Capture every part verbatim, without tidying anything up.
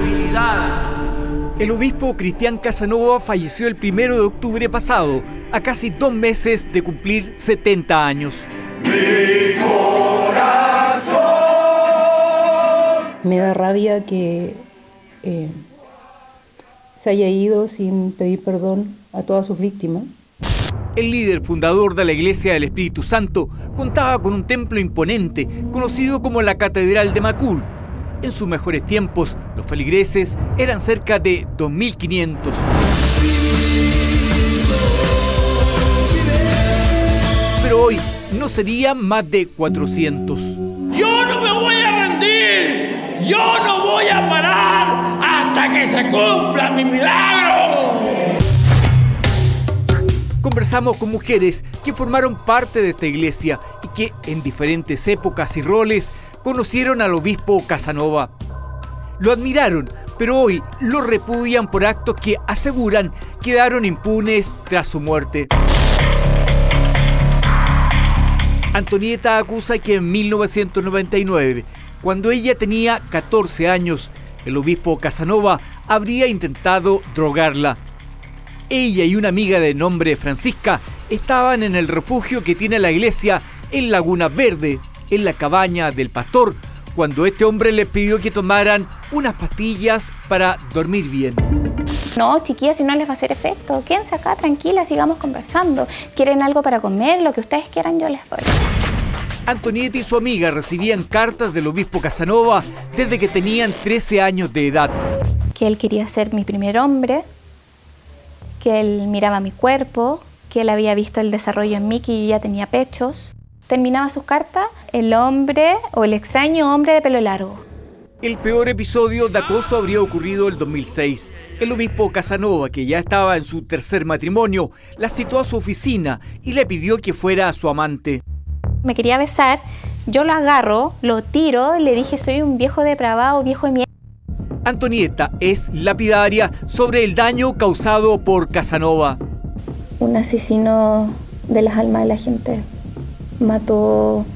debilidad. El obispo Cristián Casanova falleció el primero de octubre pasado, a casi dos meses de cumplir setenta años. Mi corazón. Me da rabia que eh, se haya ido sin pedir perdón a todas sus víctimas. El líder fundador de la Iglesia del Espíritu Santo contaba con un templo imponente, conocido como la Catedral de Macul. En sus mejores tiempos, los feligreses eran cerca de dos mil quinientos. Pero hoy no serían más de cuatrocientos. ¡Yo no me voy a rendir! ¡Yo no voy a parar hasta que se cumpla mi milagro! Conversamos con mujeres que formaron parte de esta iglesia y que en diferentes épocas y roles conocieron al obispo Casanova. Lo admiraron, pero hoy lo repudian por actos que aseguran quedaron impunes tras su muerte. Antonieta acusa que en mil novecientos noventa y nueve, cuando ella tenía catorce años, el obispo Casanova habría intentado drogarla. Ella y una amiga de nombre Francisca estaban en el refugio que tiene la iglesia en Laguna Verde, en la cabaña del pastor, cuando este hombre les pidió que tomaran unas pastillas para dormir bien. No, chiquillas, si no les va a hacer efecto, quédense acá tranquilas, sigamos conversando. ¿Quieren algo para comer? Lo que ustedes quieran yo les doy. Antonieta y su amiga recibían cartas del obispo Casanova desde que tenían trece años de edad. Que él quería ser mi primer hombre, que él miraba mi cuerpo, que él había visto el desarrollo en mí, que yo ya tenía pechos. Terminaba sus cartas, el hombre o el extraño hombre de pelo largo. El peor episodio de acoso habría ocurrido el dos mil seis. El obispo Casanova, que ya estaba en su tercer matrimonio, la citó a su oficina y le pidió que fuera su amante. Me quería besar, yo lo agarro, lo tiro, le dije soy un viejo depravado, viejo de mierda. Antonieta es lapidaria sobre el daño causado por Casanova. Un asesino de las almas de la gente. Mató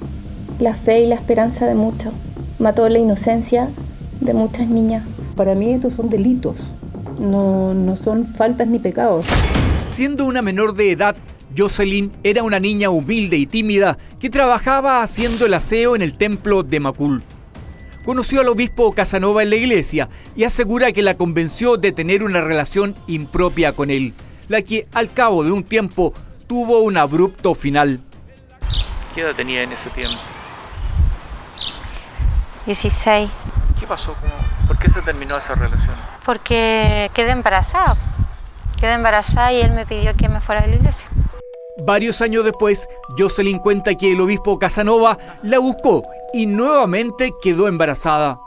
la fe y la esperanza de muchos. Mató la inocencia de muchas niñas. Para mí estos son delitos, no, no son faltas ni pecados. Siendo una menor de edad, Jocelyn era una niña humilde y tímida que trabajaba haciendo el aseo en el templo de Macul. Conoció al obispo Casanova en la iglesia y asegura que la convenció de tener una relación impropia con él, la que al cabo de un tiempo tuvo un abrupto final. ¿Qué edad tenía en ese tiempo? dieciséis. ¿Qué pasó? ¿Por qué se terminó esa relación? Porque quedé embarazada. Quedé embarazada y él me pidió que me fuera de la iglesia. Varios años después, Jocelyn cuenta que el obispo Casanova la buscó y nuevamente quedó embarazada.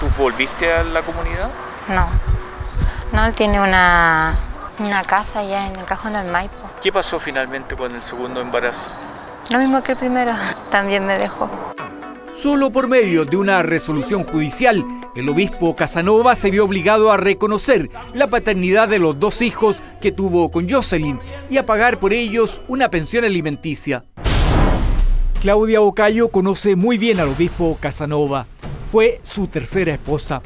¿Tú volviste a la comunidad? No. No, él tiene una, una casa allá en el Cajón del Maipo. ¿Qué pasó finalmente con el segundo embarazo? Lo mismo que el primero. También me dejó. Solo por medio de una resolución judicial, el obispo Casanova se vio obligado a reconocer la paternidad de los dos hijos que tuvo con Jocelyn y a pagar por ellos una pensión alimenticia. Claudia Bocayo conoce muy bien al obispo Casanova. Fue su tercera esposa.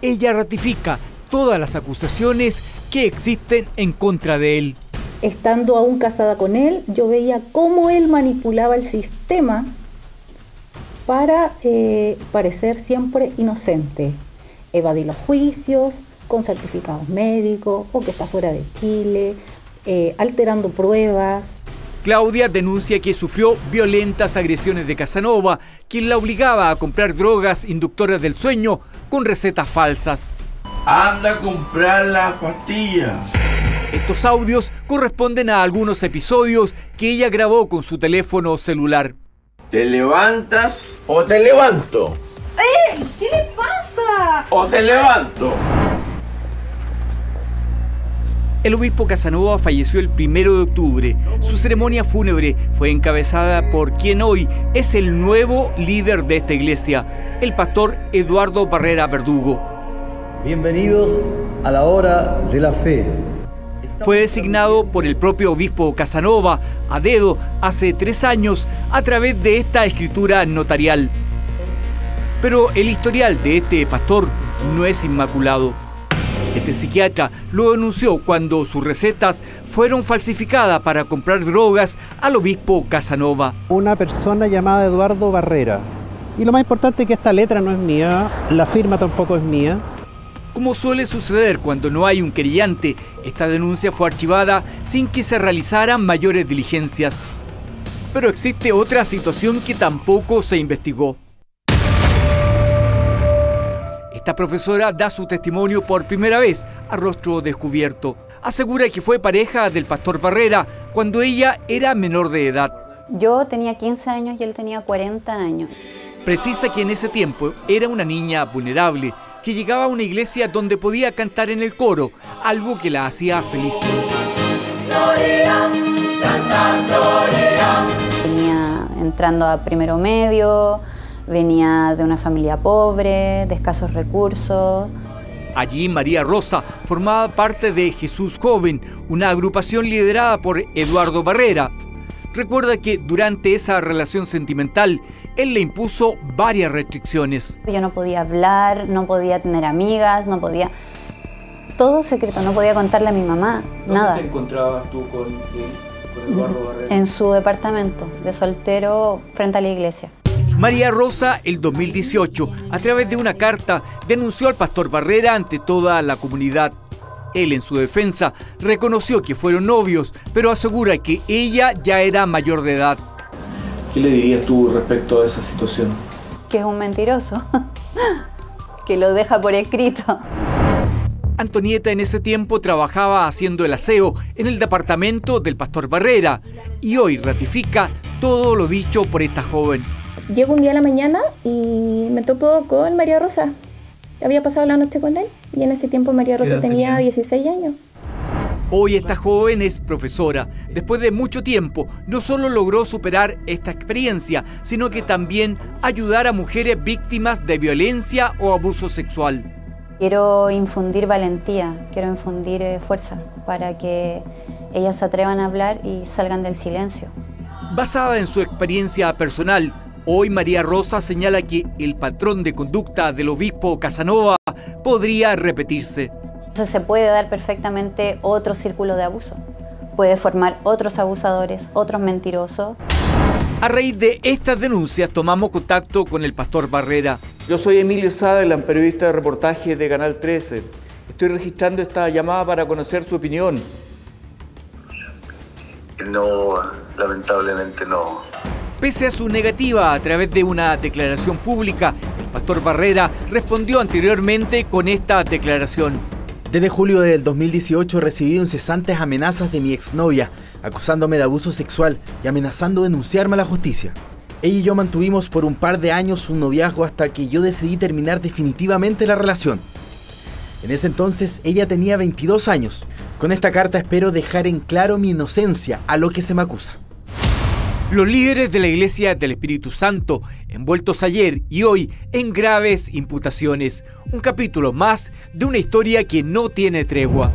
Ella ratifica todas las acusaciones que existen en contra de él. Estando aún casada con él, yo veía cómo él manipulaba el sistema para eh, parecer siempre inocente, evadir los juicios con certificados médicos o que está fuera de Chile, eh, alterando pruebas. Claudia denuncia que sufrió violentas agresiones de Casanova, quien la obligaba a comprar drogas inductoras del sueño con recetas falsas. Anda a comprar las pastillas. Estos audios corresponden a algunos episodios que ella grabó con su teléfono celular. ¿Te levantas o te levanto? ¡Ey! ¿Qué le pasa? ¡O te levanto! El obispo Casanova falleció el primero de octubre. Su ceremonia fúnebre fue encabezada por quien hoy es el nuevo líder de esta iglesia, el pastor Eduardo Barrera Verdugo. Bienvenidos a la hora de la fe. Fue designado por el propio obispo Casanova a dedo hace tres años a través de esta escritura notarial. Pero el historial de este pastor no es inmaculado. Este psiquiatra lo denunció cuando sus recetas fueron falsificadas para comprar drogas al obispo Casanova. Una persona llamada Eduardo Barrera. Y lo más importante es que esta letra no es mía, la firma tampoco es mía. Como suele suceder cuando no hay un querellante, esta denuncia fue archivada sin que se realizaran mayores diligencias. Pero existe otra situación que tampoco se investigó. Esta profesora da su testimonio por primera vez a rostro descubierto. Asegura que fue pareja del pastor Barrera cuando ella era menor de edad. Yo tenía quince años y él tenía cuarenta años. Precisa que en ese tiempo era una niña vulnerable, que llegaba a una iglesia donde podía cantar en el coro, algo que la hacía feliz. Gloria, canta, gloria. Venía entrando a primero medio, venía de una familia pobre, de escasos recursos. Allí María Rosa formaba parte de Jesús Joven, una agrupación liderada por Eduardo Barrera. Recuerda que durante esa relación sentimental, él le impuso varias restricciones. Yo no podía hablar, no podía tener amigas, no podía... Todo secreto, no podía contarle a mi mamá, nada. ¿Dónde te encontrabas tú con, con Eduardo Barrera? En su departamento, de soltero, frente a la iglesia. María Rosa, el dos mil dieciocho, a través de una carta, denunció al pastor Barrera ante toda la comunidad. Él, en su defensa, reconoció que fueron novios, pero asegura que ella ya era mayor de edad. ¿Qué le dirías tú respecto a esa situación? Que es un mentiroso, que lo deja por escrito. Antonieta en ese tiempo trabajaba haciendo el aseo en el departamento del pastor Barrera y hoy ratifica todo lo dicho por esta joven. Llego un día a la mañana y me topo con María Rosa. Había pasado la noche con él y en ese tiempo María Rosa tenía dieciséis años. Hoy esta joven es profesora. Después de mucho tiempo, no solo logró superar esta experiencia, sino que también ayudar a mujeres víctimas de violencia o abuso sexual. Quiero infundir valentía, quiero infundir eh, fuerza para que ellas se atrevan a hablar y salgan del silencio. Basada en su experiencia personal, hoy María Rosa señala que el patrón de conducta del obispo Casanova podría repetirse. Entonces se puede dar perfectamente otro círculo de abuso. Puede formar otros abusadores, otros mentirosos. A raíz de estas denuncias tomamos contacto con el pastor Barrera. Yo soy Emilio Sadel, periodista de reportajes de Canal trece. Estoy registrando esta llamada para conocer su opinión. No, lamentablemente no. Pese a su negativa a través de una declaración pública, el pastor Barrera respondió anteriormente con esta declaración. Desde julio del dos mil dieciocho he recibido incesantes amenazas de mi exnovia, acusándome de abuso sexual y amenazando denunciarme a la justicia. Ella y yo mantuvimos por un par de años un noviazgo hasta que yo decidí terminar definitivamente la relación. En ese entonces ella tenía veintidós años. Con esta carta espero dejar en claro mi inocencia a lo que se me acusa. Los líderes de la Iglesia del Espíritu Santo, envueltos ayer y hoy en graves imputaciones. Un capítulo más de una historia que no tiene tregua.